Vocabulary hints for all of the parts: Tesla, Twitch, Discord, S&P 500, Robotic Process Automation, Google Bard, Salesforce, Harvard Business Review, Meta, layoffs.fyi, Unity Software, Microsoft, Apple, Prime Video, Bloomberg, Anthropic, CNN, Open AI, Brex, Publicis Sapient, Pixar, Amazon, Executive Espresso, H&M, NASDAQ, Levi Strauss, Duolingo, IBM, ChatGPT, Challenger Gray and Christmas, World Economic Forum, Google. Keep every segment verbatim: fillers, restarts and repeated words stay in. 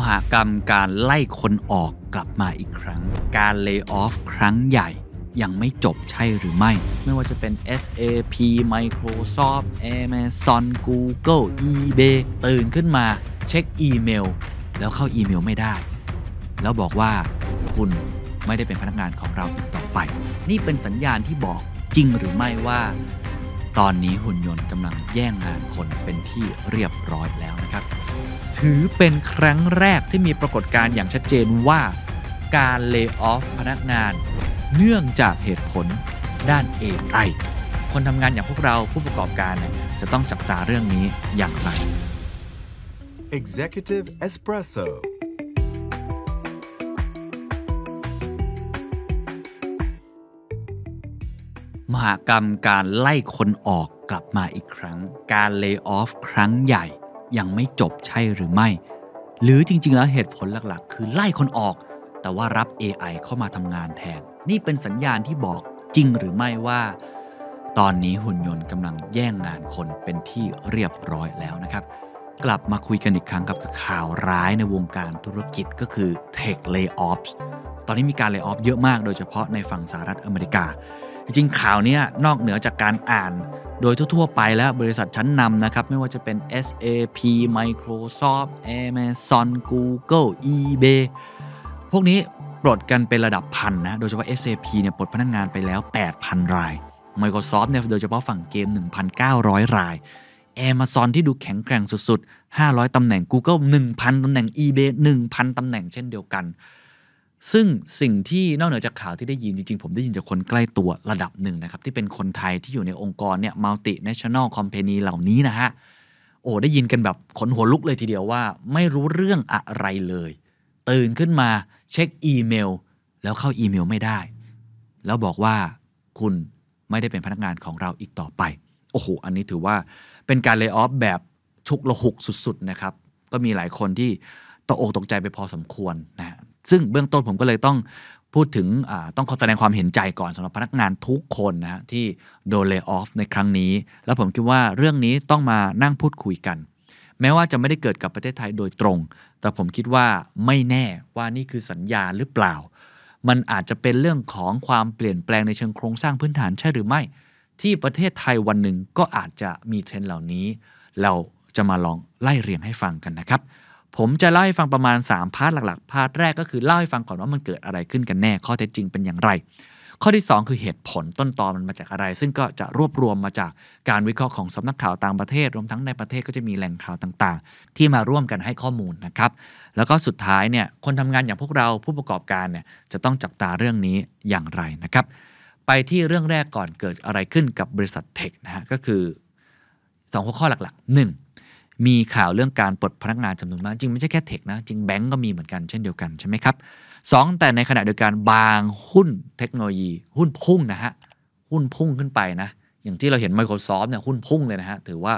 มหกรรมการไล่คนออกกลับมาอีกครั้งการ Layoff ครั้งใหญ่ยังไม่จบใช่หรือไม่ไม่ว่าจะเป็น เอส เอ พี Microsoft Amazon Google eBay ตื่นขึ้นมาเช็คอีเมลแล้วเข้าอีเมลไม่ได้แล้วบอกว่าคุณไม่ได้เป็นพนักงานของเราอีกต่อไปนี่เป็นสัญญาณที่บอกจริงหรือไม่ว่าตอนนี้หุ่นยนต์กำลังแย่งงานคนเป็นที่เรียบร้อยแล้วนะครับถือเป็นครั้งแรกที่มีปรากฏการณ์อย่างชัดเจนว่าการ lay off พนักงานเนื่องจากเหตุผลด้าน เอ ไอ คนทำงานอย่างพวกเราผู้ประกอบการจะต้องจับตาเรื่องนี้อย่างไร Executive Espressoมหกรรมการไล่คนออกกลับมาอีกครั้งการ Layoff ครั้งใหญ่ยังไม่จบใช่หรือไม่หรือจริงๆแล้วเหตุผลหลักๆคือไล่คนออกแต่ว่ารับ เอ ไอ เข้ามาทำงานแทนนี่เป็นสัญญาณที่บอกจริงหรือไม่ว่าตอนนี้หุ่นยนต์กำลังแย่งงานคนเป็นที่เรียบร้อยแล้วนะครับกลับมาคุยกันอีกครั้งกับข่าวร้ายในวงการธุรกิจก็คือ Tech Layoffs ตอนนี้มีการ Layoff เยอะมากโดยเฉพาะในฝั่งสหรัฐอเมริกาจริงข่าวนี้นอกเหนือจากการอ่านโดยทั่วๆไปแล้วบริษัทชั้นนำนะครับไม่ว่าจะเป็น เอส เอ พี Microsoft Amazon Google eBay พวกนี้ปลดกันเป็นระดับพันนะโดยเฉพาะ เอส เอ พี เนี่ยปลดพนักงานไปแล้ว แปดพัน ราย Microsoft เนี่ยโดยเฉพาะฝั่งเกม หนึ่งพันเก้าร้อย ราย Amazon ที่ดูแข็งแกร่งสุดๆห้าร้อยตำแหน่ง Google หนึ่งพัน ตำแหน่ง eBay หนึ่งพัน ตำแหน่งเช่นเดียวกันซึ่งสิ่งที่นอกเหนือจากข่าวที่ได้ยินจริงๆผมได้ยินจากคนใกล้ตัวระดับหนึ่งนะครับที่เป็นคนไทยที่อยู่ในองค์กรเนี่ย multinational company เหล่านี้นะฮะโอ้ได้ยินกันแบบขนหัวลุกเลยทีเดียวว่าไม่รู้เรื่องอะไรเลยตื่นขึ้นมาเช็คอีเมลแล้วเข้าอีเมลไม่ได้แล้วบอกว่าคุณไม่ได้เป็นพนักงานของเราอีกต่อไปโอ้โหอันนี้ถือว่าเป็นการ lay off แบบฉุกละหุกสุดๆนะครับก็มีหลายคนที่ตกอกตกใจไปพอสมควรนะซึ่งเบื้องต้นผมก็เลยต้องพูดถึงต้องขอแสดงความเห็นใจก่อนสำหรับพนักงานทุกคนนะที่โดน lay off ในครั้งนี้แล้วผมคิดว่าเรื่องนี้ต้องมานั่งพูดคุยกันแม้ว่าจะไม่ได้เกิดกับประเทศไทยโดยตรงแต่ผมคิดว่าไม่แน่ว่านี่คือสัญญาณหรือเปล่ามันอาจจะเป็นเรื่องของความเปลี่ยนแปลงในเชิงโครงสร้างพื้นฐานใช่หรือไม่ที่ประเทศไทยวันหนึ่งก็อาจจะมีเทรนด์เหล่านี้เราจะมาลองไล่เรียงให้ฟังกันนะครับผมจะเล่าให้ฟังประมาณสามพาร์ทหลักๆพาร์ทแรกก็คือเล่าให้ฟังก่อนว่ามันเกิดอะไรขึ้นกันแน่ข้อเท็จจริงเป็นอย่างไรข้อที่สองคือเหตุผลต้นตอมันมาจากอะไรซึ่งก็จะรวบรวมมาจากการวิเคราะห์ของสำนักข่าวต่างประเทศรวมทั้งในประเทศก็จะมีแหล่งข่าวต่างๆที่มาร่วมกันให้ข้อมูลนะครับแล้วก็สุดท้ายเนี่ยคนทำงานอย่างพวกเราผู้ประกอบการเนี่ยจะต้องจับตาเรื่องนี้อย่างไรนะครับไปที่เรื่องแรกก่อนเกิดอะไรขึ้นกับบริษัทเทคนะฮะก็คือสองหัวข้อหลักๆหนึ่งมีข่าวเรื่องการปลดพนักงานจำนวนมากจริงไม่ใช่แค่เทคนะจริงแบงก์ก็มีเหมือนกันเช่นเดียวกันใช่ไหมครับสองแต่ในขณะเดียวกันบางหุ้นเทคโนโลยีหุ้นพุ่งนะฮะหุ้นพุ่งขึ้นไปนะอย่างที่เราเห็น Microsoft เนี่ยหุ้นพุ่งเลยนะฮะถือว่า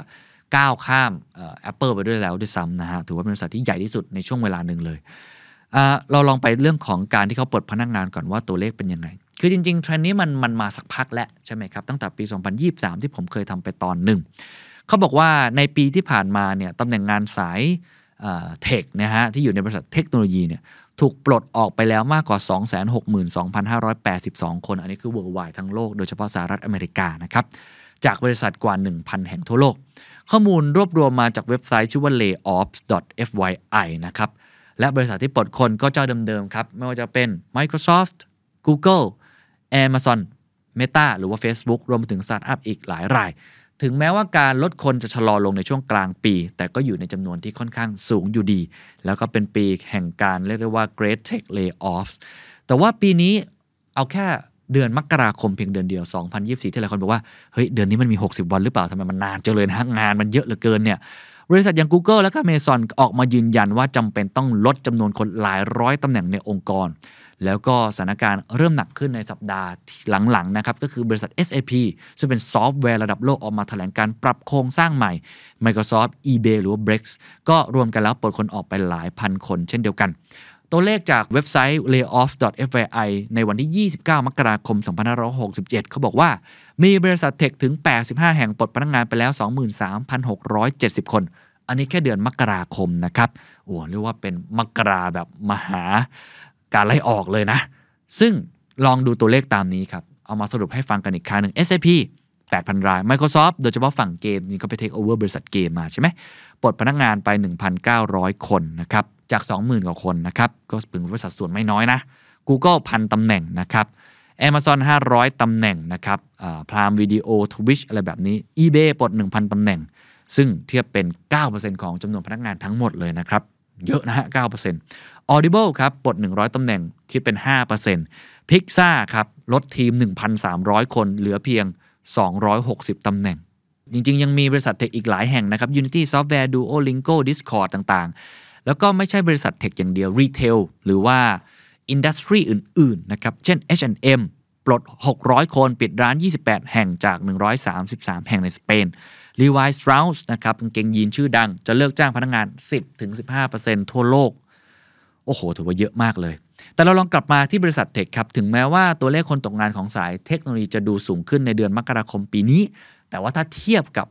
ก้าวข้ามเอ่อ Apple ไปด้วยแล้วด้วยซ้ำนะฮะถือว่าเป็นบริษัทที่ใหญ่ที่สุดในช่วงเวลาหนึ่งเลยเอ่อเราลองไปเรื่องของการที่เขาปลดพนักงานก่อนว่าตัวเลขเป็นยังไงคือจริงๆเทรนด์นี้มันมันมาสักพักแล้วใช่ไหมครับตั้งแต่ปีสองพันยี่สิบสามที่ผมเคยทำไปตอนหนึ่งเขาบอกว่าในปีที่ผ่านมาเนี่ยตำแหน่งงานสายเทคนะฮะที่อยู่ในบริษัทเทคโนโลยีเนี่ยถูกปลดออกไปแล้วมากกว่า สองแสนหกหมื่นสองพันห้าร้อยแปดสิบสอง คนอันนี้คือ worldwide ทั้งโลกโดยเฉพาะสหรัฐอเมริกานะครับจากบริษัทกว่า หนึ่งพัน แห่งทั่วโลกข้อมูลรวบรวมมาจากเว็บไซต์ชื่อว่า layoffs.fyi นะครับและบริษัทที่ปลดคนก็เจ้าเดิมๆครับไม่ว่าจะเป็น Microsoft Google Amazon Meta หรือว่า Facebook รวมถึงสตาร์ทอัพอีกหลายรายถึงแม้ว่าการลดคนจะชะลอลงในช่วงกลางปีแต่ก็อยู่ในจำนวนที่ค่อนข้างสูงอยู่ดีแล้วก็เป็นปีแห่งการเรียกได้ว่า Great Tech Layoffs แต่ว่าปีนี้เอาแค่เดือนมกราคมเพียงเดือนเดียวสองพันยี่สิบสี่ที่หลายคนบอกว่าเฮ้ยเดือนนี้มันมีหกสิบวันหรือเปล่าทำไมมันนานจังเลยนะงานมันเยอะเหลือเกินเนี่ยบริษัทอย่าง Google แล้วก็ Amazon ออกมายืนยันว่าจำเป็นต้องลดจำนวนคนหลายร้อยตำแหน่งในองค์กรแล้วก็สถานการณ์เริ่มหนักขึ้นในสัปดาห์หลังๆนะครับก็คือบริษัท เอส เอ พี ซึ่งเป็นซอฟต์แวร์ระดับโลกออกมาแถลงการปรับโครงสร้างใหม่ Microsoft eBay หรือว่า Brex ก็รวมกันแล้วปลดคนออกไปหลายพันคนเช่นเดียวกันตัวเลขจากเว็บไซต์ layoffs.fyi ในวันที่ยี่สิบเก้ามกราคมสองพันห้าร้อยหกสิบเจ็ดเขาบอกว่ามีบริษัทเทคถึงแปดสิบห้าแห่งปลดพนักงานไปแล้ว สองหมื่นสามพันหกร้อยเจ็ดสิบ คน อันนี้แค่เดือนมกราคมนะครับโอ้เรียกว่าเป็นมกราแบบมหาการไล่ออกเลยนะซึ่งลองดูตัวเลขตามนี้ครับเอามาสรุปให้ฟังกันอีกครั้งหนึ่ง เอส เอ พี แปดพัน ราย Microsoft โดยเฉพาะฝั่งเกมนี่ก็ไปเทคโอเวอร์บริษัทเกมมาใช่ไหมปลดพนักงานไป หนึ่งพันเก้าร้อย คนนะครับจาก สองหมื่น กว่าคนนะครับก็เป็นบริษัทส่วนไม่น้อยนะ Google พันตำแหน่งนะครับAmazon ห้าร้อยตำแหน่งนะครับอ่า Prime Video Twitch อะไรแบบนี้ eBay ปลด หนึ่งพัน ตำแหน่งซึ่งเทียบเป็น เก้าเปอร์เซ็นต์ ของจำนวนพนักงานทั้งหมดเลยนะครับเยอะนะฮะ เก้าเปอร์เซ็นต์ Audible ครับปลดหนึ่งร้อยตำแหน่งคิดเป็น ห้าเปอร์เซ็นต์ Pixar ครับลดทีม หนึ่งพันสามร้อย คนเหลือเพียงสองร้อยหกสิบตำแหน่งจริงๆยังมีบริษัทเทคอีกหลายแห่งนะครับ Unity Software Duolingo Discord ต่างๆแล้วก็ไม่ใช่บริษัทเทคอย่างเดียว Retail หรือว่าอินดัสทรีอื่นๆนะครับเช่น เอช แอนด์ เอ็ม ปลดหกร้อยคนปิดร้านยี่สิบแปดแห่งจากหนึ่งร้อยสามสิบสามแห่งในสเปน Levi Strauss นะครับกางเกงยีนชื่อดังจะเลิกจ้างพนักงาน สิบถึงสิบห้าเปอร์เซ็นต์ ทั่วโลกโอ้โหถือว่าเยอะมากเลยแต่เราลองกลับมาที่บริษัทเทคครับถึงแม้ว่าตัวเลขคนตกงานของสายเทคโนโลยีจะดูสูงขึ้นในเดือนมกราคมปีนี้แต่ว่าถ้าเทียบกับ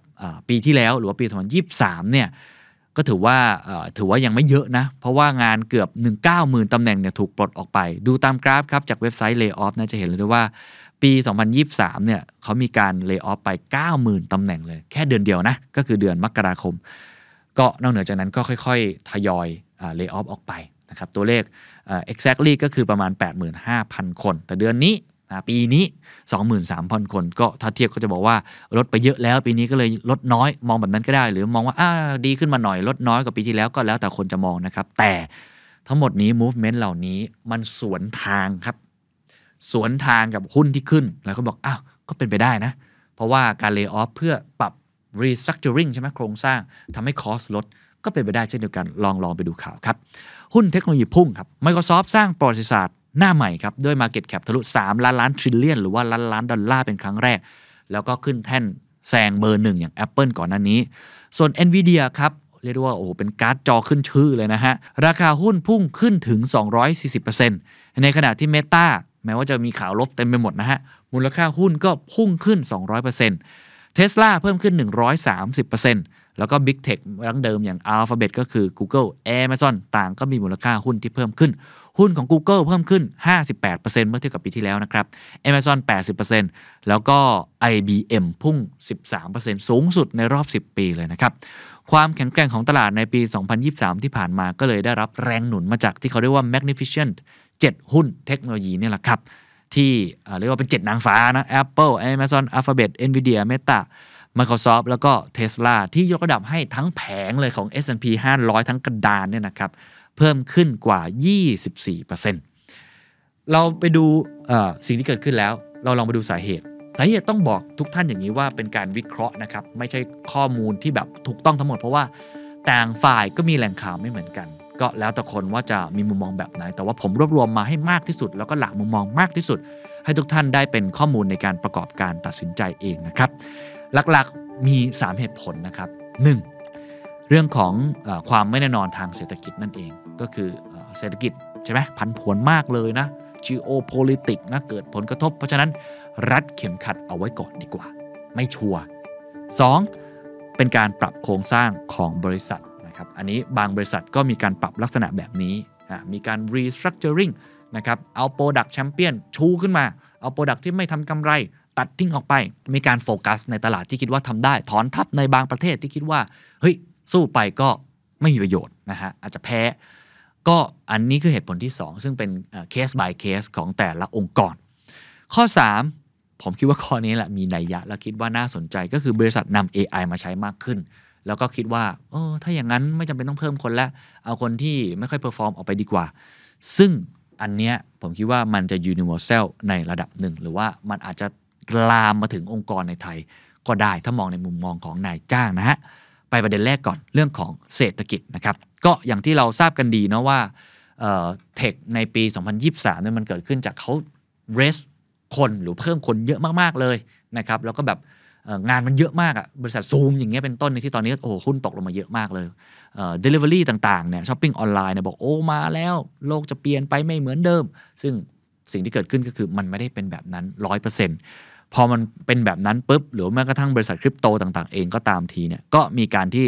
ปีที่แล้วหรือว่าปีสองพันยี่สิบสามเนี่ยก็ถือว่าถือว่ายังไม่เยอะนะเพราะว่างานเกือบ หนึ่งหมื่นเก้าพัน ตำแหน่งเนี่ยถูกปลดออกไปดูตามกราฟครับจากเว็บไซต์ layoffs นะจะเห็นเลยด้วยว่าปีสองพันยี่สิบสามเนี่ยเขามีการ layoff ไป เก้าหมื่น ตำแหน่งเลยแค่เดือนเดียวนะก็คือเดือนมกราคมก็นอกเหนือจากนั้นก็ค่อยๆทยอย layoff ออกไปนะครับตัวเลข exactly ก็คือประมาณ แปดหมื่นห้าพัน คนแต่เดือนนี้ปีนี้ สองหมื่นสามพัน คนก็ถ้าเทียบก็จะบอกว่าลดไปเยอะแล้วปีนี้ก็เลยลดน้อยมองแบบนั้นก็ได้หรือมองว่าอ่าดีขึ้นมาหน่อยลดน้อยกว่าปีที่แล้วก็แล้วแต่คนจะมองนะครับแต่ทั้งหมดนี้ movement เหล่านี้มันสวนทางครับสวนทางกับหุ้นที่ขึ้นแล้วก็บอกอ้าวก็เป็นไปได้นะเพราะว่าการ lay off เพื่อปรับ restructuring ใช่ไหมโครงสร้างทำให้ cost ลดก็เป็นไปได้เช่นเดียวกันลองลองไปดูข่าวครับหุ้นเทคโนโลยีพุ่งครับ Microsoft สร้างประวัติศาสตร์หน้าใหม่ครับด้วย market cap ทะลุสามล้านล้าน trillion หรือว่าล้านล้านดอลลาร์เป็นครั้งแรกแล้วก็ขึ้นแท่นแซงเบอร์หนึ่งอย่าง Apple ก่อนหน้านี้ส่วน Nvidia ครับเรียกว่าโอ้โหเป็นการ์ดจอขึ้นชื่อเลยนะฮะราคาหุ้นพุ่งขึ้นถึง สองร้อยสี่สิบเปอร์เซ็นต์ ในขณะที่ Meta แม้ว่าจะมีข่าวลบเต็มไปหมดนะฮะมูลค่าหุ้นก็พุ่งขึ้น สองร้อยเปอร์เซ็นต์ Tesla เพิ่มขึ้น หนึ่งร้อยสามสิบเปอร์เซ็นต์ แล้วก็ Big Tech ดั้งเดิมอย่าง Alphabet ก็คือ Google Amazon ต่างก็มีมูลค่าหุ้นที่เพิ่มขึ้นหุ้นของ Google เพิ่มขึ้น ห้าสิบแปดเปอร์เซ็นต์ เมื่อเทียบกับปีที่แล้วนะครับ Amazon แปดสิบเปอร์เซ็นต์ แล้วก็ ไอ บี เอ็ม พุ่ง สิบสามเปอร์เซ็นต์ สูงสุดในรอบสิบปีเลยนะครับความแข็งแกร่งของตลาดในปีสองพันยี่สิบสามที่ผ่านมาก็เลยได้รับแรงหนุนมาจากที่เขาเรียกว่า Magnificent เจ็ด หุ้นเทคโนโลยีนี่แหละครับที่เรียกว่าเป็นเจ็ดนางฟ้านะ Apple Amazon Alphabet Nvidia Meta Microsoft แล้วก็ Tesla ที่ยกระดับให้ทั้งแผงเลยของ เอส แอนด์ พี ห้าร้อยทั้งกระดานเนี่ยนะครับเพิ่มขึ้นกว่า ยี่สิบสี่เปอร์เซ็นต์ เราไปดูสิ่งที่เกิดขึ้นแล้วเราลองไปดูสาเหตุสาเหตุต้องบอกทุกท่านอย่างนี้ว่าเป็นการวิเคราะห์นะครับไม่ใช่ข้อมูลที่แบบถูกต้องทั้งหมดเพราะว่าต่างฝ่ายก็มีแหล่งข่าวไม่เหมือนกันก็แล้วแต่คนว่าจะมีมุมมองแบบไหนแต่ว่าผมรวบรวมมาให้มากที่สุดแล้วก็หลากมุมมองมากที่สุดให้ทุกท่านได้เป็นข้อมูลในการประกอบการตัดสินใจเองนะครับหลักๆมีสามเหตุผลนะครับหนึ่งเรื่องของเอ่อความไม่แน่นอนทางเศรษฐกิจนั่นเองก็คือเศรษฐกิจใช่ไหมผันผวนมากเลยนะ geopolitics นะเกิดผลกระทบเพราะฉะนั้นรัดเข็มขัดเอาไว้ก่อนดีกว่าไม่ชัวร์ สอง. เป็นการปรับโครงสร้างของบริษัทนะครับอันนี้บางบริษัทก็มีการปรับลักษณะแบบนี้นะมีการ restructuring นะครับเอา product champion ชูขึ้นมาเอา product ที่ไม่ทำกำไรตัดทิ้งออกไปมีการโฟกัสในตลาดที่คิดว่าทำได้ถอนทับในบางประเทศที่คิดว่าเฮ้ยสู้ไปก็ไม่มีประโยชน์นะฮะอาจจะแพ้ก็อันนี้คือเหตุผลที่สองซึ่งเป็นเคส by เคสของแต่ละองค์กรข้อสามผมคิดว่าข้อนี้แหละมีนัยยะและคิดว่าน่าสนใจก็คือบริษัทนำ เอ ไอ มาใช้มากขึ้นแล้วก็คิดว่าเออถ้าอย่างนั้นไม่จำเป็นต้องเพิ่มคนละเอาคนที่ไม่ค่อยเพอร์ฟอร์มออกไปดีกว่าซึ่งอันเนี้ยผมคิดว่ามันจะ universal ในระดับหนึ่งหรือว่ามันอาจจะลามมาถึงองค์กรในไทยก็ได้ถ้ามองในมุมมองของนายจ้างนะฮะไปประเด็นแรกก่อนเรื่องของเศรษฐกิจนะครับก็อย่างที่เราทราบกันดีนะว่าเอ่อเทคในปีสองพันยี่สิบสามเนี่ยมันเกิดขึ้นจากเขาเรสคนหรือเพิ่มคนเยอะมากๆเลยนะครับแล้วก็แบบงานมันเยอะมากอ่ะบริษัทซูมอย่างเงี้ยเป็นต้นในที่ตอนนี้โอ้หุ้นตกลงมาเยอะมากเลยเอ่อ delivery ต่างๆเนี่ยช้อปปิ้งออนไลน์เนี่ยบอกโอ้มาแล้วโลกจะเปลี่ยนไปไม่เหมือนเดิมซึ่งสิ่งที่เกิดขึ้นก็คือมันไม่ได้เป็นแบบนั้น ร้อยเปอร์เซ็นต์พอมันเป็นแบบนั้นปุ๊บหรือแม้กระทั่งบริษัทคริปโตต่างๆเองก็ตามทีเนี่ยก็มีการที่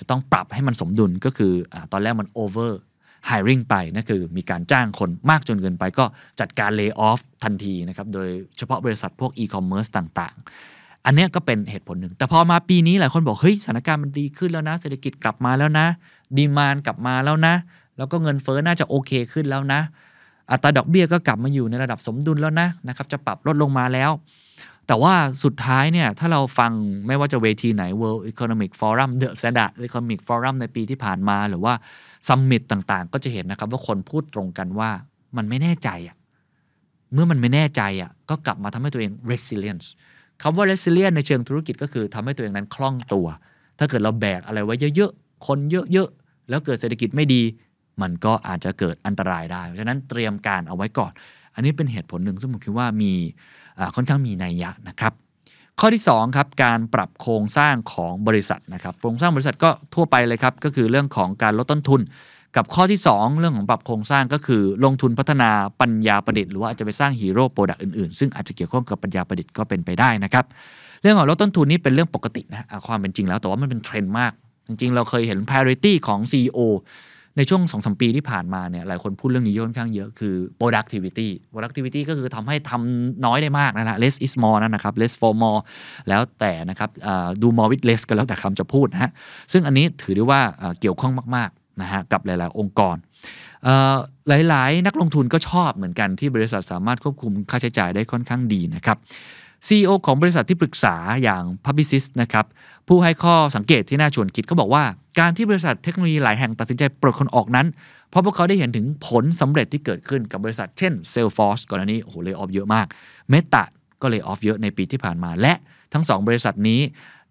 จะต้องปรับให้มันสมดุลก็คือตอนแรกมัน over hiring ไปนั่นคือมีการจ้างคนมากจนเกินไปก็จัดการ lay off ทันทีนะครับโดยเฉพาะบริษัทพวก e-commerce ต่างๆอันนี้ก็เป็นเหตุผลหนึ่งแต่พอมาปีนี้หลายคนบอกเฮ้ยสถานการณ์มันดีขึ้นแล้วนะเศรษฐกิจกลับมาแล้วนะ demand กลับมาแล้วนะแล้วก็เงินเฟ้อน่าจะโอเคขึ้นแล้วนะอัตราดอกเบี้ยก็กลับมาอยู่ในระดับสมดุลแล้วนะนะครับจะปรับลดลงมาแล้วแต่ว่าสุดท้ายเนี่ยถ้าเราฟังไม่ว่าจะเวทีไหน World Economic Forum The Standard Economic Forum ในปีที่ผ่านมาหรือว่า Summit ต่างๆก็จะเห็นนะครับว่าคนพูดตรงกันว่ามันไม่แน่ใจอ่ะเมื่อมันไม่แน่ใจอ่ะก็กลับมาทำให้ตัวเอง resilience คำว่า resilience ในเชิงธุรกิจก็คือทำให้ตัวเองนั้นคล่องตัวถ้าเกิดเราแบกอะไรไว้เยอะๆคนเยอะๆแล้วเกิดเศรษฐกิจไม่ดีมันก็อาจจะเกิดอันตรายได้เพราะฉะนั้นเตรียมการเอาไว้ก่อนอันนี้เป็นเหตุผลหนึ่งซึ่งผมคิดว่ามีค่อนข้างมีนัยยะนะครับข้อที่สองครับการปรับโครงสร้างของบริษัทนะครับโครงสร้างบริษัทก็ทั่วไปเลยครับก็คือเรื่องของการลดต้นทุนกับข้อที่สองเรื่องของปรับโครงสร้างก็คือลงทุนพัฒนาปัญญาประดิษฐ์หรือว่าอาจจะไปสร้างฮีโร่โปรดักต์อื่นๆซึ่งอาจจะเกี่ยวข้องกับปัญญาประดิษฐ์ก็เป็นไปได้นะครับเรื่องของลดต้นทุนนี่เป็นเรื่องปกตินะความเป็นจริงแล้วแต่ว่ามันเป็นเทรนด์มากจริงๆเราเคยเห็น priority ของ ซี อี โอในช่วง สองถึงสาม ปีที่ผ่านมาเนี่ยหลายคนพูดเรื่องนี้ค่อนข้างเยอะคือ productivity productivity ก็คือทำให้ทำน้อยได้มากนะฮะ less is more นั่นนะครับ less for more แล้วแต่นะครับ do more with less ก็แล้วแต่คำจะพูดนะฮะซึ่งอันนี้ถือได้ว่าเกี่ยวข้องมากๆนะฮะกับหลายๆองค์กรหลายๆนักลงทุนก็ชอบเหมือนกันที่บริษัทสามารถควบคุมค่าใช้จ่ายได้ค่อนข้างดีนะครับ ซี อี โอ ของบริษัทที่ปรึกษาอย่าง Publicis นะครับผู้ให้ข้อสังเกตที่น่าชวนคิดเขาบอกว่าการที่บริษัทเทคโนโลยีหลายแห่งตัดสินใจปลดคนออกนั้นเพราะพวกเขาได้เห็นถึงผลสำเร็จที่เกิดขึ้นกับบริษัทเช่น Salesforce ก่อนหน้านี้โอ้โหเลย์ออฟเยอะมาก Meta ก็เลย์ออฟเยอะในปีที่ผ่านมาและทั้งสองบริษัทนี้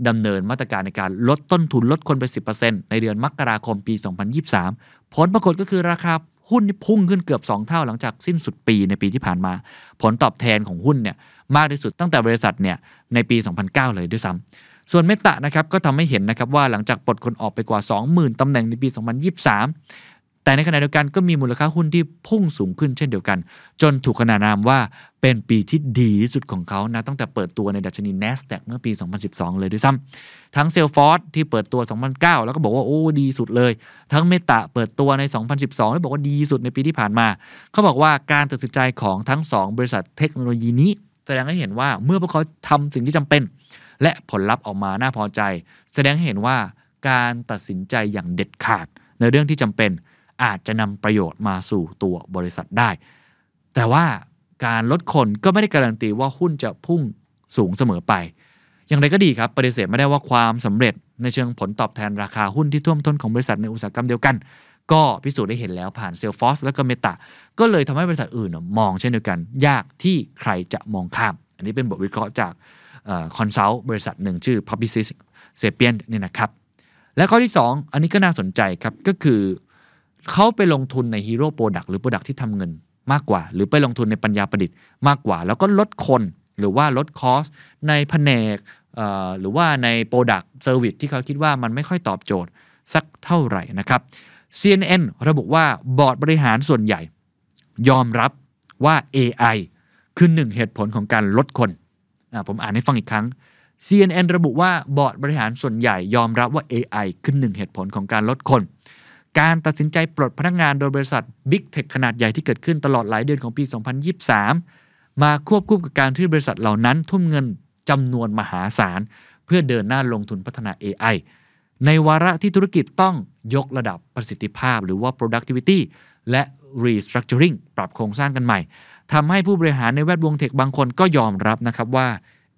ดำเนินมาตรการในการลดต้นทุนลดคนไป สิบเปอร์เซ็นต์ ในเดือนมกราคมปีสองพันยี่สิบสามผลปรากฏก็คือราคาหุ้นพุ่งขึ้นเกือบสองเท่าหลังจากสิ้นสุดปีในปีที่ผ่านมาผลตอบแทนของหุ้นเนี่ยมากที่สุดตั้งแต่บริษัทเนี่ยในปีสองพันเก้าเลยด้วยซ้ำส่วนเมตานะครับก็ทำให้เห็นนะครับว่าหลังจากปลดคนออกไปกว่า สองหมื่น ตำแหน่งในปี สองพันยี่สิบสาม แต่ในขณะเดียวกันก็มีมูลค่าหุ้นที่พุ่งสูงขึ้นเช่นเดียวกันจนถูกขนานนามว่าเป็นปีที่ดีที่สุดของเขานะตั้งแต่เปิดตัวในดัชนี NASDAQ เมื่อปี สองพันสิบสอง เลยด้วยซ้ำทั้ง Salesforce ที่เปิดตัว สองพันเก้า แล้วก็บอกว่าโอ้ดีสุดเลยทั้งเมตาเปิดตัวใน สองพันสิบสอง แล้วบอกว่าดีสุดในปีที่ผ่านมาเขาบอกว่าการตัดสินใจของทั้งสองบริษัทเทคโนโลยีนี้แสดงให้เห็นว่าเมื่อพวกเขาทำสิ่งที่จำเป็นและผลลัพธ์ออกมาน่าพอใจแสดงให้เห็นว่าการตัดสินใจอย่างเด็ดขาดในเรื่องที่จำเป็นอาจจะนำประโยชน์มาสู่ตัวบริษัทได้แต่ว่าการลดคนก็ไม่ได้การันตีว่าหุ้นจะพุ่งสูงเสมอไปอย่างไรก็ดีครับปฏิเสธไม่ได้ว่าความสำเร็จในเชิงผลตอบแทนราคาหุ้นที่ท่วมท้นของบริษัทในอุตสาหกรรมเดียวกันก็พิสูจน์ได้เห็นแล้วผ่าน Salesforce และก็ Meta ก็เลยทำให้บริษัทอื่นมองเช่นเดียวกันยากที่ใครจะมองข้ามอันนี้เป็นบทวิเคราะห์จากคอนซัลท์บริษัทหนึ่งชื่อ Publicis Sapient เนี่ยนะครับและข้อที่สองอันนี้ก็น่าสนใจครับก็คือเขาไปลงทุนใน Hero Product หรือ Product ที่ทำเงินมากกว่าหรือไปลงทุนในปัญญาประดิษฐ์มากกว่าแล้วก็ลดคนหรือว่าลดคอสในแผนกหรือว่าใน Product Service ที่เขาคิดว่ามันไม่ค่อยตอบโจทย์สักเท่าไหร่นะครับ ซี เอ็น เอ็น ระบุว่าบอร์ดบริหารส่วนใหญ่ยอมรับว่า เอ ไอ คือหนึ่งเหตุผลของการลดคนผมอ่านให้ฟังอีกครั้ง ซี เอ็น เอ็น ระบุว่าบอร์ดบริหารส่วนใหญ่ยอมรับว่า เอ ไอ คือหนึ่งเหตุผลของการลดคนการตัดสินใจปลดพนักงานโดยบริษัท Big Tech ขนาดใหญ่ที่เกิดขึ้นตลอดหลายเดือนของปี สองพันยี่สิบสาม มาควบคู่กับการที่บริษัทเหล่านั้นทุ่มเงินจำนวนมหาศาลเพื่อเดินหน้าลงทุนพัฒนา เอ ไอ ในวาระที่ธุรกิจต้องยกระดับประสิทธิภาพหรือว่า productivity และ restructuring ปรับโครงสร้างกันใหม่ทำให้ผู้บริหารในแวดวงเทคบางคนก็ยอมรับนะครับว่า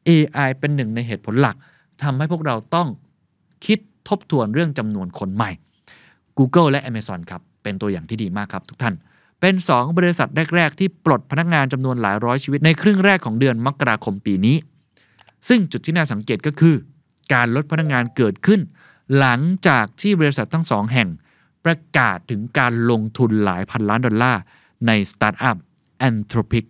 เอ ไอ เป็นหนึ่งในเหตุผลหลักทำให้พวกเราต้องคิดทบทวนเรื่องจำนวนคนใหม่ Google และ Amazon ครับเป็นตัวอย่างที่ดีมากครับทุกท่านเป็นสองบริษัทแรกๆที่ปลดพนักงานจำนวนหลายร้อยชีวิตในครึ่งแรกของเดือนมกราคมปีนี้ซึ่งจุดที่น่าสังเกตก็คือการลดพนักงานเกิดขึ้นหลังจากที่บริษัททั้งสองแห่งประกาศถึงการลงทุนหลายพันล้านดอลลาร์ในสตาร์ทอัพAnthropic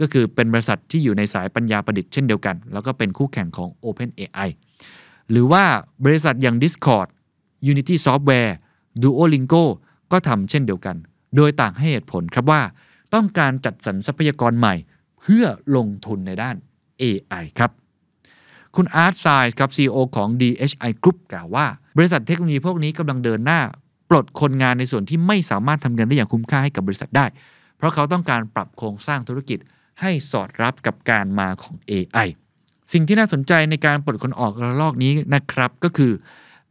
ก็คือเป็นบริษัทที่อยู่ในสายปัญญาประดิษฐ์เช่นเดียวกันแล้วก็เป็นคู่แข่งของ Open เอ ไอ หรือว่าบริษัทอย่าง Discord Unity Software Duolingo ก็ทำเช่นเดียวกันโดยต่างให้เหตุผลครับว่าต้องการจัดสรรทรัพยากรใหม่เพื่อลงทุนในด้าน เอ ไอ ครับ คุณอาร์ตไซส์ครับ ซี อี โอ ของ ดี เอช ไอ Group กล่าวว่าบริษัทเทคโนโลยีพวกนี้กำลังเดินหน้าปลดคนงานในส่วนที่ไม่สามารถทำงานได้อย่างคุ้มค่าให้กับบริษัทได้เพราะเขาต้องการปรับโครงสร้างธุรกิจให้สอดรับกับการมาของ เอ ไอ สิ่งที่น่าสนใจในการปลดคนออกระลอกนี้นะครับก็คือ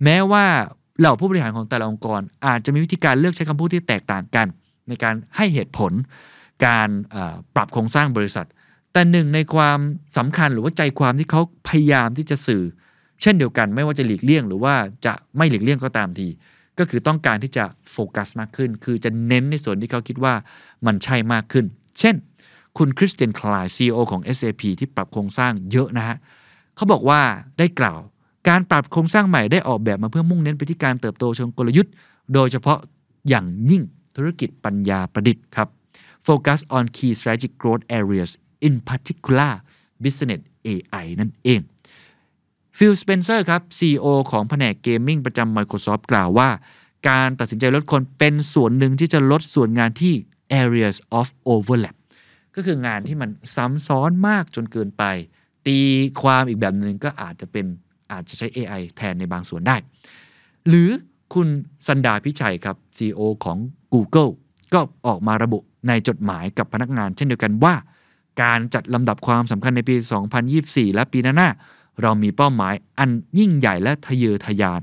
แม้ว่าเหล่าผู้บริหารของแต่ละองค์กรอาจจะมีวิธีการเลือกใช้คำพูดที่แตกต่างกันในการให้เหตุผลการปรับโครงสร้างบริษัทแต่หนึ่งในความสำคัญหรือว่าใจความที่เขาพยายามที่จะสื่อเช่นเดียวกันไม่ว่าจะหลีกเลี่ยงหรือว่าจะไม่หลีกเลี่ยงก็ตามทีก็คือต้องการที่จะโฟกัสมากขึ้นคือจะเน้นในส่วนที่เขาคิดว่ามันใช่มากขึ้นเช่นคุณคริสเตียนคลาย ซี อี โอ ของ เอส เอ พี ที่ปรับโครงสร้างเยอะนะฮะเขาบอกว่าได้กล่าวการปรับโครงสร้างใหม่ได้ออกแบบมาเพื่อมุ่งเน้นไปที่การเติบโตเชิงกลยุทธ์โดยเฉพาะอย่างยิ่งธุรกิจปัญญาประดิษฐ์ครับ Focus on key strategic growth areas in particular business เอ ไอ นั่นเองฟิล สเปนเซอร์ครับ ซี อี โอ ของแผนกเกมมิ่งประจำ Microsoft กล่าวว่าการตัดสินใจลดคนเป็นส่วนหนึ่งที่จะลดส่วนงานที่ areas of overlap ก็คืองานที่มันซ้ำซ้อนมากจนเกินไปตีความอีกแบบหนึ่งก็อาจจะเป็นอาจจะใช้ เอ ไอ แทนในบางส่วนได้หรือคุณสันดาพิชัยครับ ซี อี โอ ของ Google ก็ออกมาระบุในจดหมายกับพนักงานเช่นเดียวกันว่าการจัดลำดับความสำคัญในปี สองพันยี่สิบสี่ และปีหน้าเรามีเป้าหมายอันยิ่งใหญ่และทะเยอทะยาน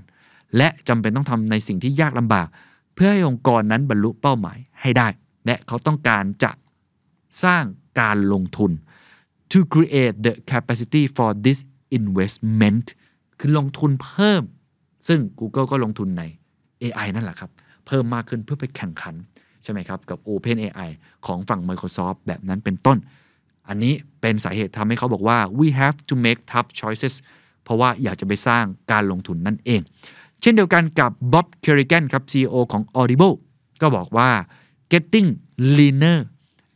และจำเป็นต้องทำในสิ่งที่ยากลำบากเพื่อให้องค์กรนั้นบรรลุเป้าหมายให้ได้และเขาต้องการจะสร้างการลงทุน to create the capacity for this investment คือลงทุนเพิ่มซึ่ง Google ก็ลงทุนใน เอ ไอ นั่นแหละครับเพิ่มมากขึ้นเพื่อไปแข่งขันใช่ไหมครับกับ Open เอ ไอ ของฝั่ง Microsoft แบบนั้นเป็นต้นอันนี้เป็นสาเหตุทำให้เขาบอกว่า we have to make tough choices เพราะว่าอยากจะไปสร้างการลงทุนนั่นเองเช่นเดียวกันกับ Bob Kerrigan ครับ ซี อี โอ ของ Audible ก็บอกว่า getting leaner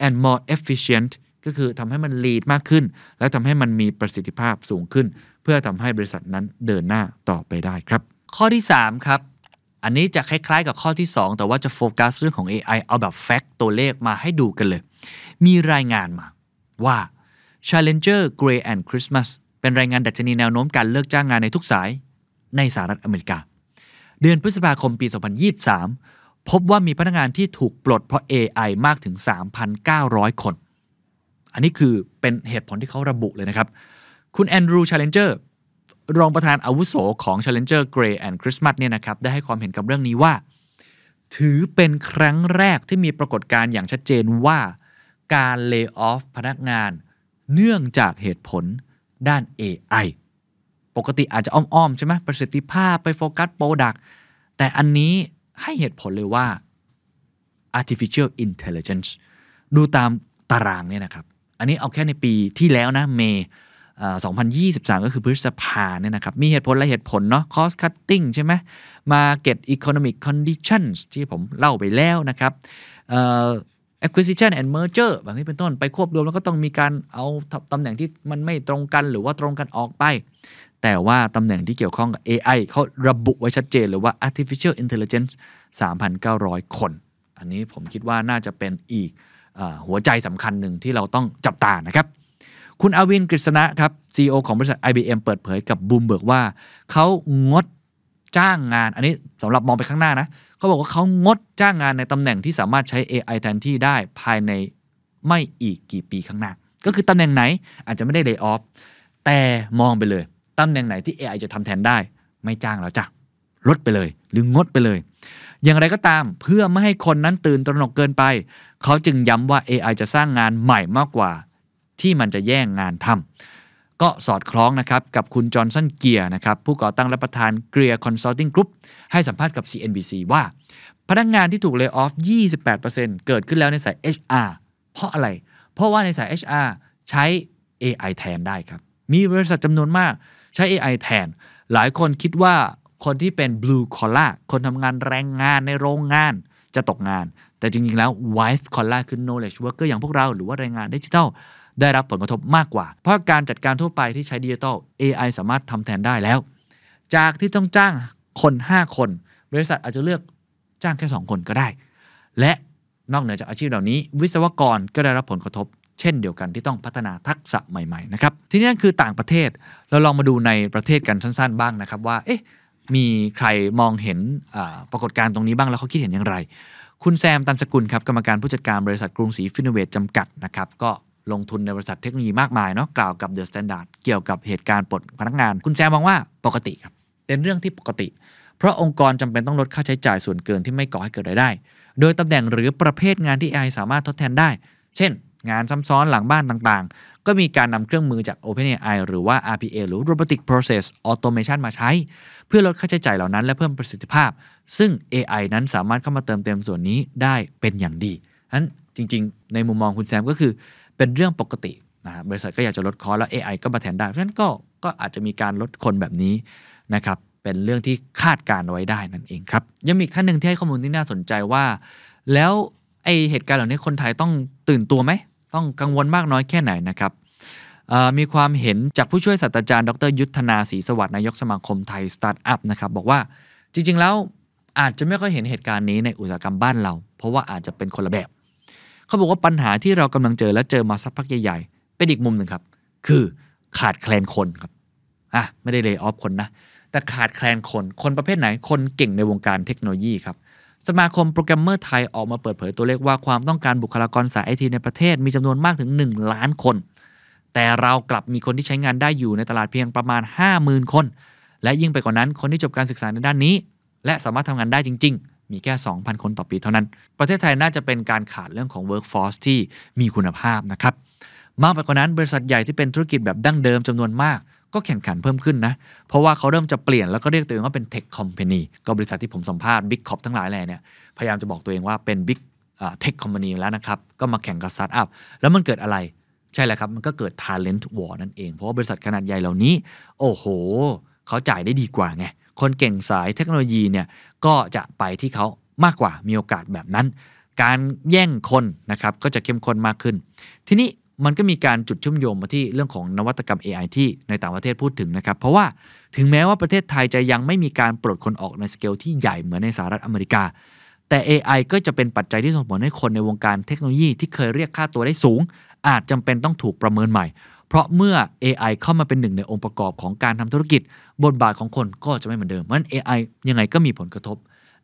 and more efficient ก็คือทำให้มัน lean มากขึ้นและทำให้มันมีประสิทธิภาพสูงขึ้นเพื่อทำให้บริษัทนั้นเดินหน้าต่อไปได้ครับข้อที่สามครับอันนี้จะคล้ายๆกับข้อที่สองแต่ว่าจะโฟกัสเรื่องของ เอ ไอ เอาแบบแฟกต์ตัวเลขมาให้ดูกันเลยมีรายงานมาว่า Challenger Gray and Christmas เป็นรายงานดัชนีแนวโน้มการเลิกจ้างงานในทุกสายในสหรัฐอเมริกาเดือนพฤษภาคมปี สองพันยี่สิบสามพบว่ามีพนักงานที่ถูกปลดเพราะ เอ ไอ มากถึง สามพันเก้าร้อย คนอันนี้คือเป็นเหตุผลที่เขาระบุเลยนะครับคุณแอนดรูว์ Challenger รองประธานอาวุโสของ Challenger Gray and Christmas เนี่ยนะครับได้ให้ความเห็นกับเรื่องนี้ว่าถือเป็นครั้งแรกที่มีปรากฏการณ์อย่างชัดเจนว่าการเลย์ออฟพนักงานเนื่องจากเหตุผลด้าน เอ ไอ ปกติอาจจะอ้อมๆใช่ไหมประสิทธิภาพไปโฟกัส Product แต่อันนี้ให้เหตุผลเลยว่า artificial intelligence ดูตามตารางเนี่ยนะครับอันนี้เอาแค่ในปีที่แล้วนะเมย์สองพันยี่สิบสามก็คือพฤษภาเนี่ยนะครับมีเหตุผลและเหตุผลเนาะ cost cutting ใช่ไหม market economic conditions ที่ผมเล่าไปแล้วนะครับacquisition and merger แบบนี้เป็นต้นไปควบรวมแล้วก็ต้องมีการเอาตำแหน่งที่มันไม่ตรงกันหรือว่าตรงกันออกไปแต่ว่าตำแหน่งที่เกี่ยวข้องกับ เอ ไอ เขาระบุไว้ชัดเจนเลยว่า artificial intelligence สามพันเก้าร้อย คนอันนี้ผมคิดว่าน่าจะเป็นอีกหัวใจสำคัญหนึ่งที่เราต้องจับตานะครับคุณอวินกฤษณะครับ ซี อี โอ ของบริษัท ไอ บี เอ็ม เปิดเผยกับบูมเบิร์กว่าเขางดจ้างงานอันนี้สำหรับมองไปข้างหน้านะเขาบอกว่าเขางดจ้างงานในตำแหน่งที่สามารถใช้ เอ ไอ แทนที่ได้ภายในไม่อีกกี่ปีข้างหน้าก็คือตำแหน่งไหนอาจจะไม่ได้เลย์ออฟแต่มองไปเลยตำแหน่งไหนที่ เอ ไอ จะทำแทนได้ไม่จ้างแล้วจ้ะลดไปเลยหรืองดไปเลยอย่างไรก็ตามเพื่อไม่ให้คนนั้นตื่นตระหนกเกินไปเขาจึงย้ำว่า เอ ไอ จะสร้างงานใหม่มากกว่าที่มันจะแย่งงานทำก็สอดคล้องนะครับกับคุณจอห์นสันเกียร์นะครับผู้ก่อตั้งและประธานเกียร์คอนซัลทิงกรุ๊ปให้สัมภาษณ์กับ ซี เอ็น บี ซี ว่าพนักงานที่ถูกเลย์ออฟ ยี่สิบแปดเปอร์เซ็นต์ เกิดขึ้นแล้วในสาย เอช อาร์ เพราะอะไรเพราะว่าในสาย เอช อาร์ ใช้ เอ ไอ แทนได้ครับมีบริษัทจำนวนมากใช้ เอ ไอ แทนหลายคนคิดว่าคนที่เป็น blue collar คนทำงานแรงงานในโรงงานจะตกงานแต่จริงๆแล้ว white collar คือ knowledge worker อย่างพวกเราหรือว่าแรงงานดิจิทัลได้รับผลกระทบมากกว่าเพราะการจัดการทั่วไปที่ใช้ดิจิทัล เอ ไอ สามารถทำแทนได้แล้วจากที่ต้องจ้างคนห้าคนบริษัทอาจจะเลือกจ้างแค่สองคนก็ได้และนอกเหนือจากอาชีพเหล่านี้วิศวกรก็ได้รับผลกระทบ เช่นเดียวกันที่ต้องพัฒนาทักษะใหม่ๆนะครับทีนี้นั่นคือต่างประเทศเราลองมาดูในประเทศกันสั้นๆบ้างนะครับว่าเอ๊ะมีใครมองเห็นปรากฏการณ์ตรงนี้บ้างแล้วเขาคิดเห็นอย่างไรคุณแซมตันสกุลครับกรรมการผู้จัดการบริษัทกรุงศรีฟินเวทจำกัดนะครับก็ลงทุนในบริษัทเทคโนโลยีมากมายเนาะกล่าวกับเดอะสแตนดาร์ดเกี่ยวกับเหตุการณ์ปลดพนักงานคุณแซมมองว่าปกติครับเป็นเรื่องที่ปกติเพราะองค์กรจำเป็นต้องลดค่าใช้จ่ายส่วนเกินที่ไม่ก่อให้เกิดรายได้โดยตำแหน่งหรือประเภทงานที่ เอ ไอ สามารถทดแทนได้เช่นงานซ้ำซ้อนหลังบ้านต่างๆก็มีการนำเครื่องมือจาก Open เอ ไอ หรือว่า อาร์ พี เอ หรือ Robotic Process Automation มาใช้เพื่อลดค่าใช้จ่ายเหล่านั้นและเพิ่มประสิทธิภาพซึ่ง เอ ไอ นั้นสามารถเข้ามาเติมเต็มส่วนนี้ได้เป็นอย่างดีนั้นจริงๆในมุมมองคุณแซมก็คือเป็นเรื่องปกตินะครับบริษัทก็อยากจะลดคอสแล้ว เอ ไอ ก็มาแทนได้เพราะฉะนั้นก็ก็อาจจะมีการลดคนแบบนี้นะครับเป็นเรื่องที่คาดการไว้ได้นั่นเองครับยังมีอีกท่านหนึ่งที่ให้ข้อมูลที่น่าสนใจว่าแล้วไอเหตุการณ์เหล่านี้คนไทยต้องตื่นตัวไหมต้องกังวลมากน้อยแค่ไหนนะครับมีความเห็นจากผู้ช่วยศาสตราจารย์ดรยุทธนาศรีสวัสดิ์นายกสมาคมไทยสตาร์ทอัพนะครับบอกว่าจริงๆแล้วอาจจะไม่ค่อยเห็นเหตุการณ์นี้ในอุตสาหกรรมบ้านเราเพราะว่าอาจจะเป็นคนละแบบเขาบอกว่าปัญหาที่เรากำลังเจอและเจอมาสักพักใหญ่ๆเป็นอีกมุมหนึ่งครับคือขาดแคลนคนครับอ่ะไม่ได้เลย์ออฟคนนะแต่ขาดแคลนคนคนประเภทไหนคนเก่งในวงการเทคโนโลยีครับสมาคมโปรแกรมเมอร์ไทยออกมาเปิดเผยตัวเลขว่าความต้องการบุคลากรสายไอทีในประเทศมีจำนวนมากถึงหนึ่งล้านคนแต่เรากลับมีคนที่ใช้งานได้อยู่ในตลาดเพียงประมาณ ห้าหมื่นคนและยิ่งไปกว่านั้นคนที่จบการศึกษาในด้านนี้และสามารถทำงานได้จริงๆมีแค่ สองพันคนต่อปีเท่านั้นประเทศไทยน่าจะเป็นการขาดเรื่องของ workforce ที่มีคุณภาพนะครับมากไปกว่านั้นบริษัทใหญ่ที่เป็นธุรกิจแบบดั้งเดิมจำนวนมากก็แข่งขันเพิ่มขึ้นนะเพราะว่าเขาเริ่มจะเปลี่ยนแล้วก็เรียกตัวเองว่าเป็น Tech Company ก็บริษัทที่ผมสัมภาษณ์ Big Corp ทั้งหลายแหล่เนี่ยพยายามจะบอกตัวเองว่าเป็น Big เอ่อ Tech Company แล้วนะครับก็มาแข่งกับ Startup แล้วมันเกิดอะไรใช่แหละครับมันก็เกิด Talent War นั่นเองเพราะว่าบริษัทขนาดใหญ่เหล่านี้โอ้โหเขาจ่ายได้ดีกว่าไงคนเก่งสายเทคโนโลยีเนี่ยก็จะไปที่เขามากกว่ามีโอกาสแบบนั้นการแย่งคนนะครับก็จะเข้มข้นมากขึ้นทีนี้มันก็มีการจุดเชื่อมโยงมาที่เรื่องของนวัตกรรม เอ ไอ ที่ในต่างประเทศพูดถึงนะครับเพราะว่าถึงแม้ว่าประเทศไทยจะยังไม่มีการปลดคนออกในสเกลที่ใหญ่เหมือนในสหรัฐอเมริกาแต่ เอ ไอ ก็จะเป็นปัจจัยที่ส่งผลให้คนในวงการเทคโนโลยีที่เคยเรียกค่าตัวได้สูงอาจจำเป็นต้องถูกประเมินใหม่เพราะเมื่อ เอ ไอ เข้ามาเป็นหนึ่งในองค์ประกอบของการทำธุรกิจบทบาทของคนก็จะไม่เหมือนเดิมเพราะฉะนั้น เอ ไอ ยังไงก็มีผลกระทบ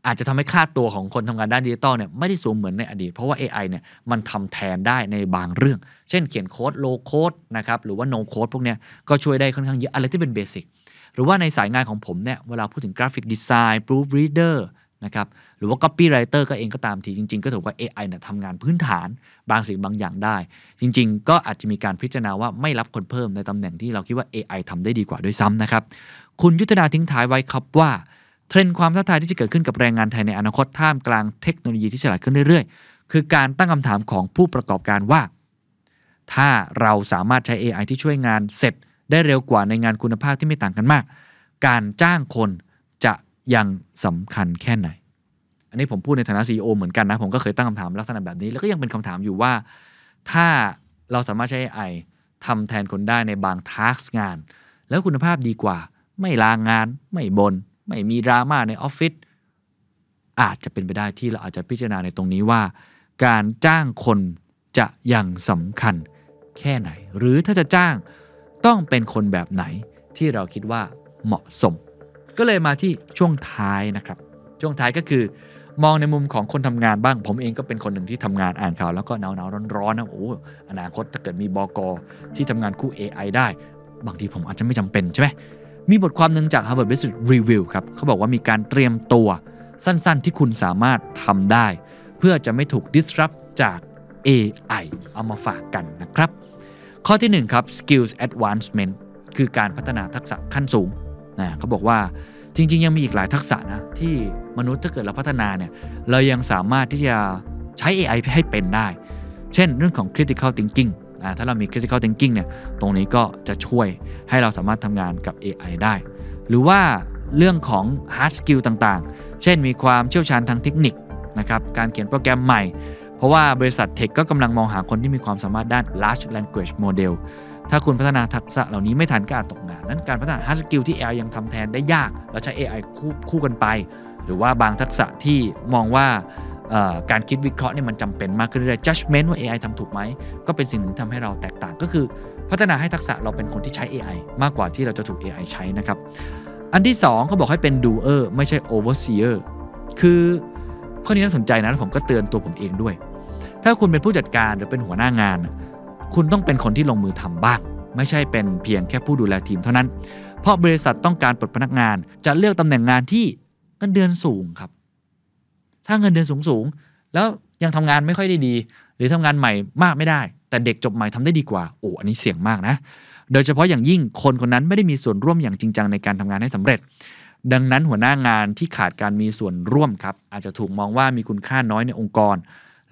อาจจะทำให้ค่าตัวของคนทำงานด้านดิจิตอลเนี่ยไม่ได้สูงเหมือนในอดีตเพราะว่า เอ ไอ เนี่ยมันทำแทนได้ในบางเรื่องเช่นเขียนโค้ดโลโค้ดนะครับหรือว่าโนโค้ดพวกเนี้ยก็ช่วยได้ค่อนข้างเยอะอะไรที่เป็นเบสิกหรือว่าในสายงานของผมเนี่ยเวลาพูดถึงกราฟิกดีไซน์พรูฟรีดเดอร์นะครับหรือว่า copywriter ก็เองก็ตามทีจริงๆก็ถือว่า เอ ไอ เนี่ยทำงานพื้นฐานบางสิ่งบางอย่างได้จริงๆก็อาจจะมีการพิจารณาว่าไม่รับคนเพิ่มในตำแหน่งที่เราคิดว่า เอ ไอ ทำได้ดีกว่าด้วยซ้ำนะครับคุณยุทธนาทิ้งท้ายไว้ครับว่าเทรนด์ความท้าทายที่จะเกิดขึ้นกับแรงงานไทยในอนาคตท่ามกลางเทคโนโลยีที่ฉลาดขึ้นเรื่อยๆคือการตั้งคำถามของผู้ประกอบการว่าถ้าเราสามารถใช้ เอ ไอ ที่ช่วยงานเสร็จได้เร็วกว่าในงานคุณภาพที่ไม่ต่างกันมากการจ้างคนจะยังสำคัญแค่ไหนอันนี้ผมพูดในฐานะ ซี อี โอ เหมือนกันนะผมก็เคยตั้งคำถามลักษณะแบบนี้แล้วก็ยังเป็นคำถามอยู่ว่าถ้าเราสามารถใช้ เอ ไอ ทำแทนคนได้ในบางทาสก์งานแล้วคุณภาพดีกว่าไม่ลางานไม่บ่นไม่มีดราม่าในออฟฟิศอาจจะเป็นไปได้ที่เราอาจจะพิจารณาในตรงนี้ว่าการจ้างคนจะยังสำคัญแค่ไหนหรือถ้าจะจ้างต้องเป็นคนแบบไหนที่เราคิดว่าเหมาะสมก็เลยมาที่ช่วงท้ายนะครับช่วงท้ายก็คือมองในมุมของคนทำงานบ้างผมเองก็เป็นคนหนึ่งที่ทำงานอ่านข่าวแล้วก็หนาวๆร้อนๆนะโอ้อนาคตถ้าเกิดมีบก.ที่ทำงานคู่ เอ ไอ ได้บางทีผมอาจจะไม่จำเป็นใช่ไหมมีบทความหนึ่งจาก Harvard Business Review ครับเขาบอกว่ามีการเตรียมตัวสั้นๆที่คุณสามารถทำได้เพื่อจะไม่ถูก disrupt จาก เอ ไอ เอามาฝากกันนะครับข้อที่หนึ่งครับ skills advancement คือการพัฒนาทักษะขั้นสูงนะเขาบอกว่าจริงๆยังมีอีกหลายทักษะนะที่มนุษย์ถ้าเกิดเราพัฒนาเนี่ยเรายังสามารถที่จะใช้ เอ ไอ ให้เป็นได้เช่นเรื่องของ critical thinkingถ้าเรามี critical thinking เนี่ยตรงนี้ก็จะช่วยให้เราสามารถทำงานกับ เอ ไอ ได้หรือว่าเรื่องของ hard skill ต่างๆเช่นมีความเชี่ยวชาญทางเทคนิคนะครับการเขียนโปรแกรมใหม่เพราะว่าบริษัทเทคก็กำลังมองหาคนที่มีความสามารถด้าน large language model ถ้าคุณพัฒนาทักษะเหล่านี้ไม่ทันก็อาจตกงานนั้นการพัฒนา hard skill ที่ เอ ไอ ยังทำแทนได้ยากเราใช้ เอ ไอ คู่คู่กันไปหรือว่าบางทักษะที่มองว่า การคิดวิเคราะห์เนี่ยมันจำเป็นมากขึ้นเรื่อยๆ judgment ว่า เอ ไอ ทำถูกไหมก็เป็นสิ่งหนึ่งทำให้เราแตกต่างก็คือพัฒนาให้ทักษะเราเป็นคนที่ใช้ เอ ไอ มากกว่าที่เราจะถูก เอ ไอ ใช้นะครับอันที่สองเขาบอกให้เป็น doer ไม่ใช่ overseer คือข้อนี้น่าสนใจนะแล้วผมก็เตือนตัวผมเองด้วยถ้าคุณเป็นผู้จัดการหรือเป็นหัวหน้างานคุณต้องเป็นคนที่ลงมือทำบ้างไม่ใช่เป็นเพียงแค่ผู้ดูแลทีมเท่านั้นเพราะบริษัทต้องการปลดพนักงานจะเลือกตำแหน่งงานที่เงินเดือนสูงครับถ้าเงินเดือนสูงๆแล้วยังทำงานไม่ค่อยได้ดีหรือทำงานใหม่มากไม่ได้แต่เด็กจบใหม่ทำได้ดีกว่าโอ้อันนี้เสี่ยงมากนะโดยเฉพาะอย่างยิ่งคนคนนั้นไม่ได้มีส่วนร่วมอย่างจริงจังในการทำงานให้สำเร็จดังนั้นหัวหน้างานที่ขาดการมีส่วนร่วมครับอาจจะถูกมองว่ามีคุณค่าน้อยในองค์กร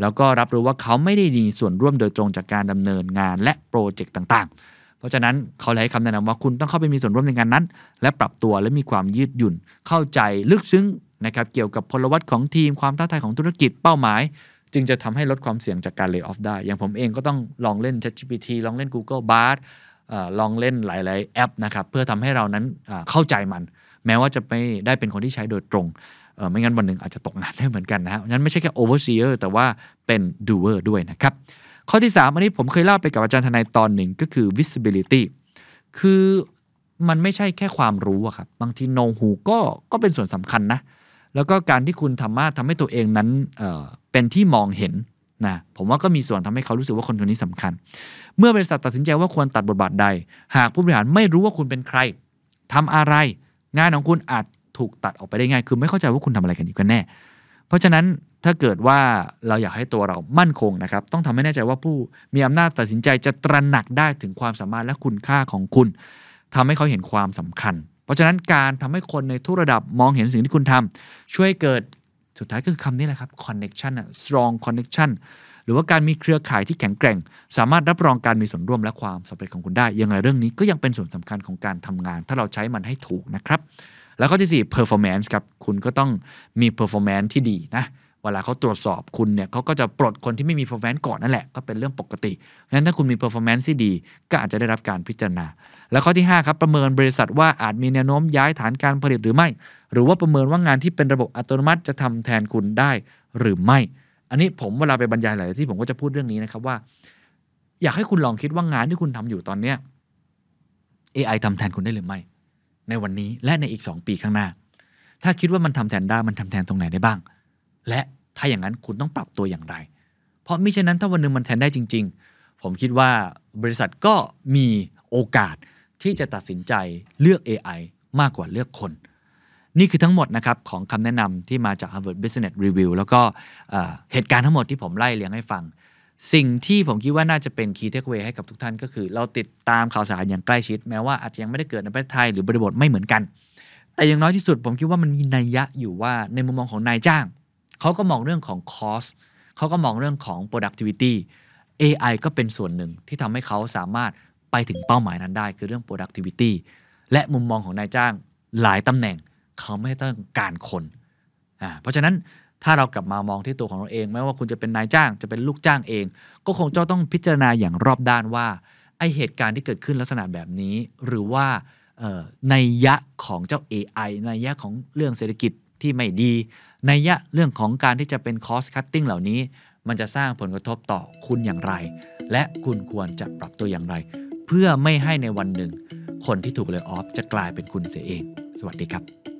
แล้วก็รับรู้ว่าเขาไม่ได้มีส่วนร่วมโดยตรงจากการดำเนินงานและโปรเจกต์ต่างๆเพราะฉะนั้นเขาเลยให้คำแนะนำว่าคุณต้องเข้าไปมีส่วนร่วมในงานนั้นและปรับตัวและมีความยืดหยุ่นเข้าใจลึกซึ้งนะครับเกี่ยวกับพลวัตของทีมความท้าทายของธุรกิจเป้าหมายจึงจะทำให้ลดความเสี่ยงจากการ lay off ได้อย่างผมเองก็ต้องลองเล่น ChatGPT ลองเล่น Google Bard ลองเล่นหลายๆแอปนะครับเพื่อทำให้เรานั้นเข้าใจมันแม้ว่าจะไม่ได้เป็นคนที่ใช้โดยตรงไม่งั้นวันหนึ่งอาจจะตกงานได้เหมือนกันนะงั้นไม่ใช่แค่ overseer แต่ว่าเป็น doer ด้วยนะครับข้อที่สามอันนี้ผมเคยเล่าไปกับอาจารย์ทนายตอนหนึ่งก็คือ visibility คือมันไม่ใช่แค่ความรู้อะครับบางที know who ก็ก็เป็นส่วนสำคัญนะแล้วก็การที่คุณสามารถทำให้ตัวเองนั้น เอ่อ เป็นที่มองเห็นนะผมว่าก็มีส่วนทำให้เขารู้สึกว่าคนคนนี้สำคัญเมื่อบริษัทตัดสินใจว่าควรตัดบทบาทใดหากผู้บริหารไม่รู้ว่าคุณเป็นใครทำอะไรงานของคุณอาจถูกตัดออกไปได้ง่ายคือไม่เข้าใจว่าคุณทำอะไรกันอยู่กันแน่เพราะฉะนั้นถ้าเกิดว่าเราอยากให้ตัวเรามั่นคงนะครับต้องทำให้แน่ใจว่าผู้มีอำนาจตัดสินใจจะตระหนักได้ถึงความสามารถและคุณค่าของคุณทำให้เขาเห็นความสำคัญเพราะฉะนั้นการทำให้คนในทุกระดับมองเห็นสิ่งที่คุณทำช่วยเกิดสุดท้ายก็คือคำนี้แหละครับ connection นะ strong connection หรือว่าการมีเครือข่ายที่แข็งแกร่งสามารถรับรองการมีส่วนร่วมและความสำเร็จของคุณได้ยังไงเรื่องนี้ก็ยังเป็นส่วนสำคัญของการทำงานถ้าเราใช้มันให้ถูกนะครับแล้วข้อที่สี่ performance ครับคุณก็ต้องมี performance ที่ดีนะเวลาเขาตรวจสอบคุณเนี่ยเขาก็จะปลดคนที่ไม่มี performance ก่อนนั่นแหละก็เป็นเรื่องปกติเพราะฉะนั้นถ้าคุณมี performance ที่ดีก็อาจจะได้รับการพิจารณาแล้วข้อที่ห้าครับประเมินบริษัทว่าอาจมีแนวโน้มย้ายฐานการผลิตหรือไม่หรือว่าประเมินว่างานที่เป็นระบบอัตโนมัติจะทำแทนคุณได้หรือไม่อันนี้ผมเวลาไปบรรยายหลายที่ผมก็จะพูดเรื่องนี้นะครับว่าอยากให้คุณลองคิดว่างานที่คุณทำอยู่ตอนเนี้ย เอ ไอ ทำแทนคุณได้หรือไม่ในวันนี้และในอีกสองปีข้างหน้าถ้าคิดว่ามันทำแทนได้มันทำแทนตรงไหนได้บ้างและถ้าอย่างนั้นคุณต้องปรับตัวอย่างไรเพราะมิฉะนั้นถ้าวันนึงมันแทนได้จริงๆผมคิดว่าบริษัทก็มีโอกาสที่จะตัดสินใจเลือก เอ ไอ มากกว่าเลือกคนนี่คือทั้งหมดนะครับของคำแนะนำที่มาจาก Harvard Business Review แล้วก็เหตุการณ์ทั้งหมดที่ผมไล่เรียงให้ฟังสิ่งที่ผมคิดว่าน่าจะเป็น key takeaway ให้กับทุกท่านก็คือเราติดตามข่าวสารอย่างใกล้ชิดแม้ว่าอาจจะยังไม่ได้เกิดในประเทศไทยหรือบริบทไม่เหมือนกันแต่อย่างน้อยที่สุดผมคิดว่ามันมีนัยยะอยู่ว่าในมุมมองของนายจ้างเขาก็มองเรื่องของ cost เขาก็มองเรื่องของ productivity เอ ไอ ก็เป็นส่วนหนึ่งที่ทำให้เขาสามารถไปถึงเป้าหมายนั้นได้คือเรื่อง productivity และมุมมองของนายจ้างหลายตำแหน่งเขาไม่ต้องการคนอ่าเพราะฉะนั้นถ้าเรากลับมามองที่ตัวของเราเองไม่ว่าคุณจะเป็นนายจ้างจะเป็นลูกจ้างเองก็คงจะต้องพิจารณาอย่างรอบด้านว่าไอเหตุการณ์ที่เกิดขึ้นลักษณะแบบนี้หรือว่านัยยะของเจ้า เอ ไอ นัยยะของเรื่องเศรษฐกิจที่ไม่ดีนัยยะเรื่องของการที่จะเป็น cost cutting เหล่านี้มันจะสร้างผลกระทบต่อคุณอย่างไรและคุณควรจะปรับตัวอย่างไรเพื่อไม่ให้ในวันหนึ่งคนที่ถูกเลย์ออฟจะกลายเป็นคุณเสียเองสวัสดีครับ